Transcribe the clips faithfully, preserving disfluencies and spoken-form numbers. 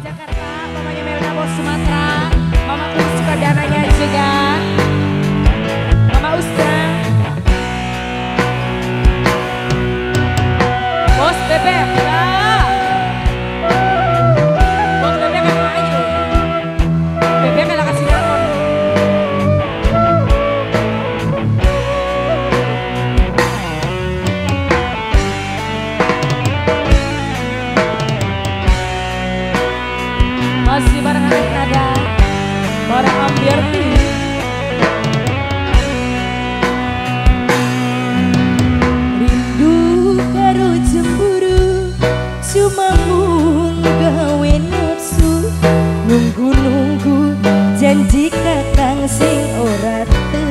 Bos Jakarta, mamanya Melda Bos Sumatera, Mama Us Sukadananya juga, Mama Usda, Bos Bebek, ya. Bos Bebek memang aja, Bebek malah kasih nonton. Masih bareng anak ada, bareng ambiar nih. Rindu karo cemburu, cuma munggawe nafsu. Nunggu-nunggu janji kakang sing ora tentu.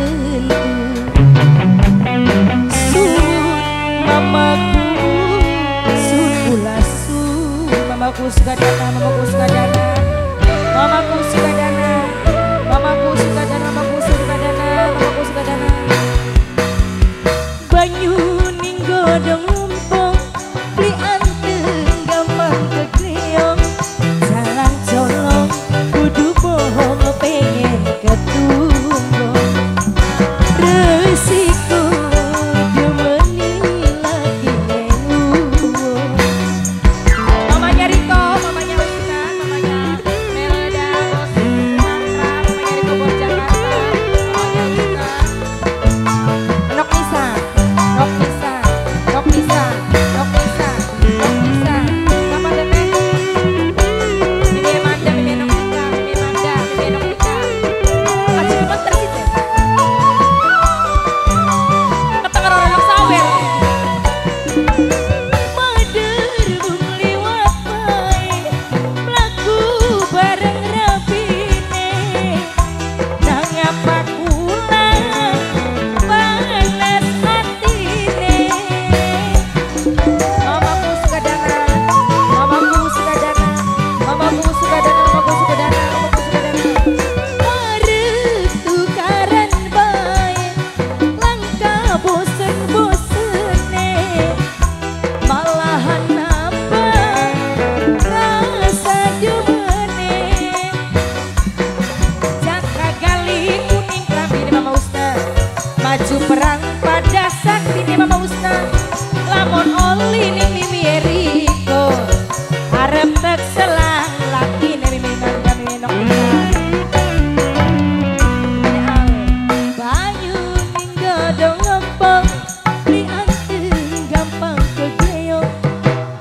Suhut mamaku, suhulasu. Mamaku Sukadana, mamaku Sukadana. Mamaku Sukadana, mamaku Sukadana, mamaku Sukadana, mamaku Sukadana. Banyu ning godhong lumpung, plianteng gampang kekriong. Jalan colong, kudu bohong pengen ketunggu. Resiko demeni lagi ngeluh. Mamanya Riko, mamanya Rita, mamanya. Maju perang pada sakti nih Mama Usna, lamun oli nih Mimi Eriko, arep tek selang laki nih Mimi Manda Mimi Nokna. Banyu ning godhong empong, plianteng gampang kegeyong.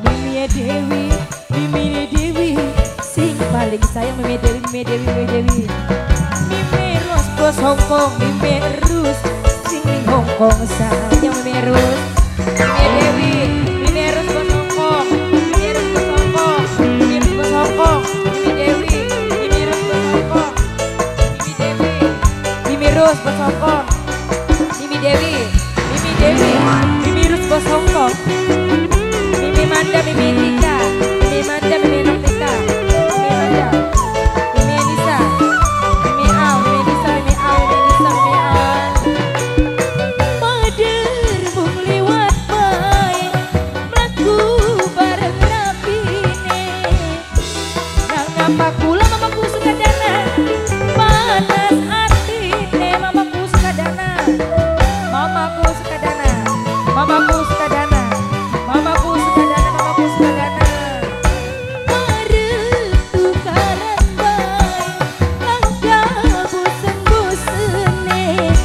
Mimi Dewi, Mimi Dewi, sing paling sayang Mimi Dewi, Mimi Dewi, Mimi Dewi. Mimi Ros Bos Hongkong, Mimi Rus. Hongkong sayang merus, Mimi Dewi, Mimi Rus Bos Hongkong, Mimi Rus Bos Hongkong, Mimi Rus Bos Hongkong, Mimi Dewi, Mimi Rus Bos Hongkong, Mimi Dewi, Mimi Rus Bos Hongkong, Mimi Dewi, Mimi Dewi, Mimi Rus Bos Hongkong, Mimi Manda, Mimi Nika, Mimi Manda, Mimi Nopita, Mimi Manda, Mimi Anissa, Mimi Al, Mimi Anissa, Mimi Al, Mimi Anissa, Mimi Al. Mamaku lah, mamaku Sukadana, panas hati nih mamaku Sukadana, mamaku Sukadana, mamaku Sukadana, mamaku Sukadana, mamaku Sukadana. Meretu kanan baik, langkah bosen bosen nih,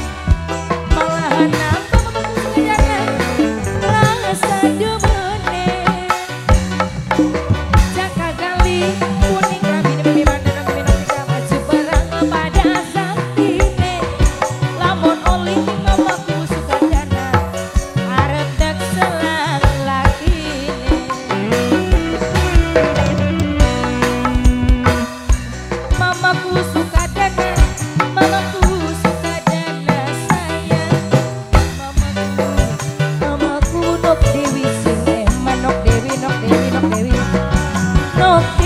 malahan apa mamaku Sukadana, rasa demene, jaka gali. No